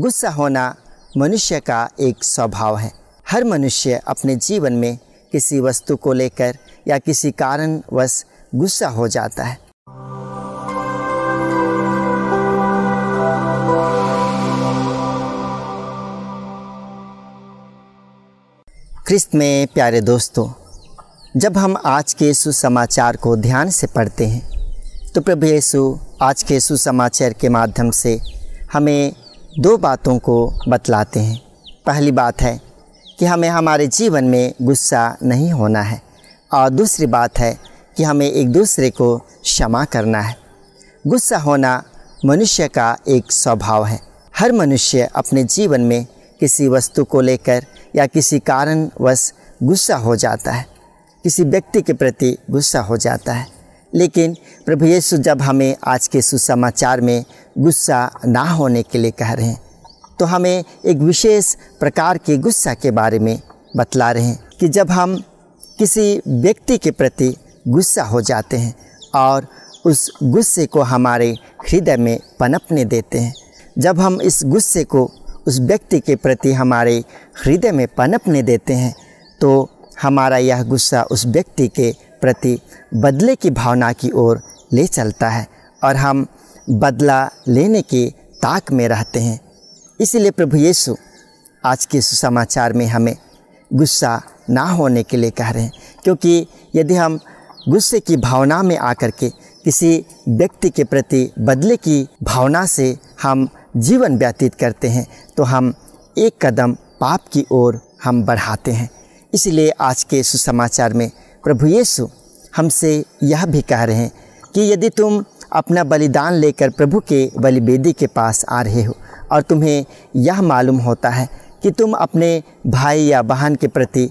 गुस्सा होना मनुष्य का एक स्वभाव है। हर मनुष्य अपने जीवन में किसी वस्तु को लेकर या किसी कारणवश गुस्सा हो जाता है। ख्रिस्त में प्यारे दोस्तों, जब हम आज के सुसमाचार को ध्यान से पढ़ते हैं तो प्रभु यीशु आज के सुसमाचार के माध्यम से हमें दो बातों को बतलाते हैं। पहली बात है कि हमें हमारे जीवन में गुस्सा नहीं होना है और दूसरी बात है कि हमें एक दूसरे को क्षमा करना है। गुस्सा होना मनुष्य का एक स्वभाव है। हर मनुष्य अपने जीवन में किसी वस्तु को लेकर या किसी कारणवश गुस्सा हो जाता है, किसी व्यक्ति के प्रति गुस्सा हो जाता है। लेकिन प्रभु यीशु जब हमें आज के सुसमाचार में गुस्सा ना होने के लिए कह रहे हैं तो हमें एक विशेष प्रकार के गुस्सा के बारे में बतला रहे हैं कि जब हम किसी व्यक्ति के प्रति गुस्सा हो जाते हैं और उस गुस्से को हमारे हृदय में पनपने देते हैं, जब हम इस गुस्से को उस व्यक्ति के प्रति हमारे हृदय में पनपने देते हैं तो हमारा यह गुस्सा उस व्यक्ति के प्रति बदले की भावना की ओर ले चलता है और हम बदला लेने की ताक में रहते हैं। इसीलिए प्रभु यीशु आज के सुसमाचार में हमें गुस्सा ना होने के लिए कह रहे हैं, क्योंकि यदि हम गुस्से की भावना में आकर के किसी व्यक्ति के प्रति बदले की भावना से हम जीवन व्यतीत करते हैं तो हम एक कदम पाप की ओर हम बढ़ाते हैं। इसलिए आज के सुसमाचार में प्रभु यीशु हमसे यह भी कह रहे हैं कि यदि तुम अपना बलिदान लेकर प्रभु के बलिवेदी के पास आ रहे हो और तुम्हें यह मालूम होता है कि तुम अपने भाई या बहन के प्रति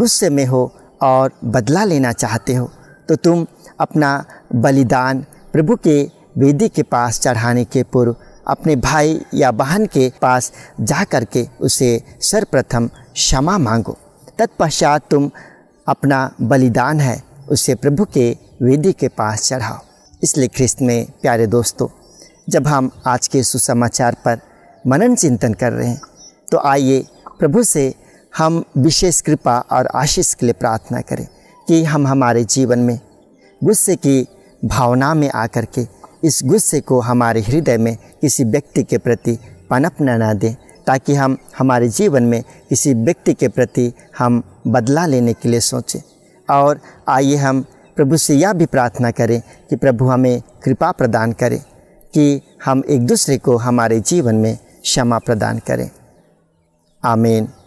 गुस्से में हो और बदला लेना चाहते हो, तो तुम अपना बलिदान प्रभु के वेदी के पास चढ़ाने के पूर्व अपने भाई या बहन के पास जा कर के उसे सर्वप्रथम क्षमा मांगो। तत्पश्चात तुम अपना बलिदान है उसे प्रभु के वेदी के पास चढ़ाओ। इसलिए ख्रिस्त में प्यारे दोस्तों, जब हम आज के सुसमाचार पर मनन चिंतन कर रहे हैं तो आइए प्रभु से हम विशेष कृपा और आशीष के लिए प्रार्थना करें कि हम हमारे जीवन में गुस्से की भावना में आकर के इस गुस्से को हमारे हृदय में किसी व्यक्ति के प्रति पनपना ना दें, ताकि हम हमारे जीवन में किसी व्यक्ति के प्रति हम बदला लेने के लिए सोचें। और आइए हम प्रभु से यह भी प्रार्थना करें कि प्रभु हमें कृपा प्रदान करें कि हम एक दूसरे को हमारे जीवन में क्षमा प्रदान करें। आमीन।